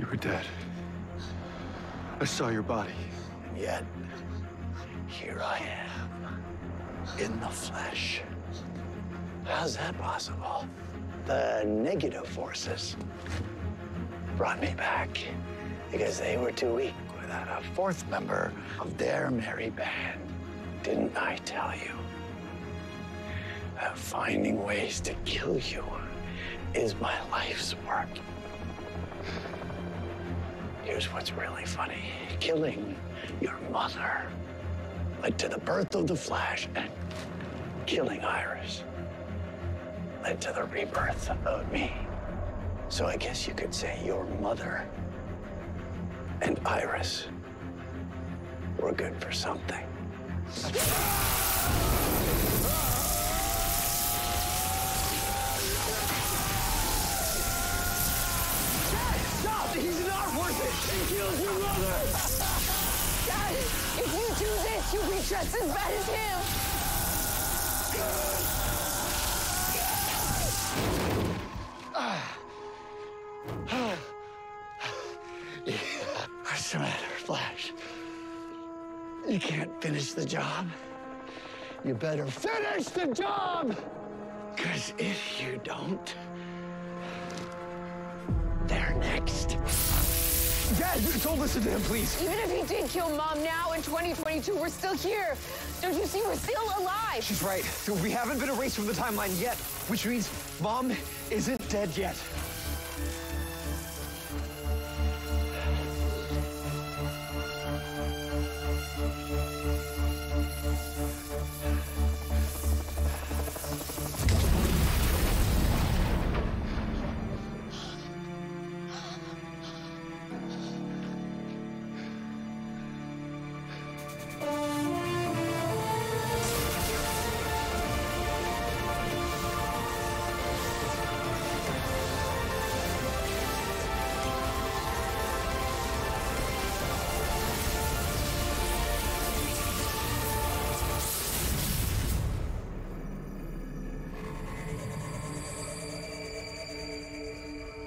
You were dead. I saw your body. And yet, here I am, in the flesh. How's that possible? The negative forces brought me back because they were too weak without a fourth member of their merry band. Didn't I tell you that finding ways to kill you is my life's work? Here's what's really funny. Killing your mother led to the birth of the Flash, and killing Iris led to the rebirth of me. So I guess you could say your mother and Iris were good for something. He's not worth it! He kills your mother! Dad, if you do this, you'll be just as bad as him! Yeah. What's the matter, Flash? You can't finish the job? You better finish the job! 'Cause if you don't, they're next. Dad, don't listen to him, please. Even if he did kill Mom now in 2022, we're still here. Don't you see? We're still alive. She's right. We haven't been erased from the timeline yet, which means Mom isn't dead yet.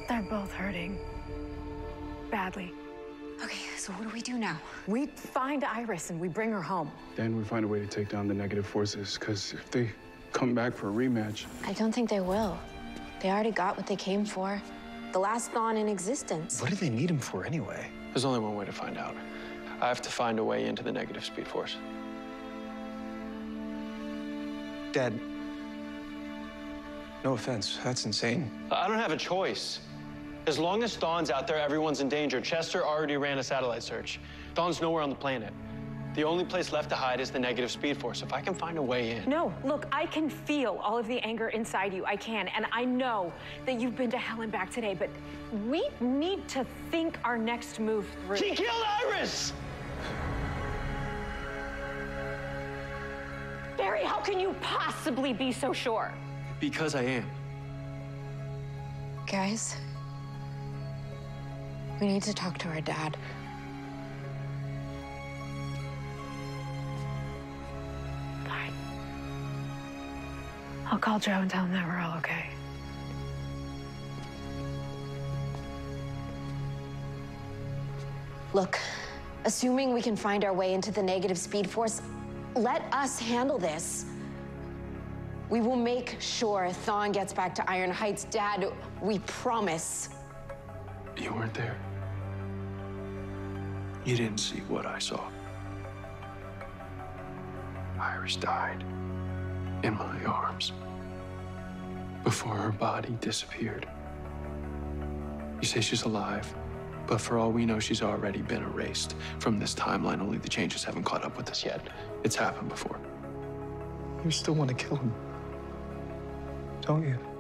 They're both hurting. Badly. Okay, so what do we do now? We find Iris and we bring her home. Then we find a way to take down the negative forces, because if they come back for a rematch... I don't think they will. They already got what they came for. The last Thawne in existence. What do they need him for anyway? There's only one way to find out. I have to find a way into the negative speed force. Dad, no offense, that's insane. I don't have a choice. As long as Thawne's out there, everyone's in danger. Chester already ran a satellite search. Thawne's nowhere on the planet. The only place left to hide is the negative speed force. If I can find a way in... No, look, I can feel all of the anger inside you. I can, and I know that you've been to hell and back today, but we need to think our next move through. She killed Iris! Barry, how can you possibly be so sure? Because I am. Guys, we need to talk to our dad. Fine. I'll call Joe and tell him that we're all okay. Look, assuming we can find our way into the negative speed force, let us handle this. We will make sure Thawne gets back to Iron Heights. Dad, we promise. You weren't there. You didn't see what I saw. Iris died in my arms before her body disappeared. You say she's alive, but for all we know, she's already been erased from this timeline. Only the changes haven't caught up with us yet. It's happened before. You still want to kill him, don't you?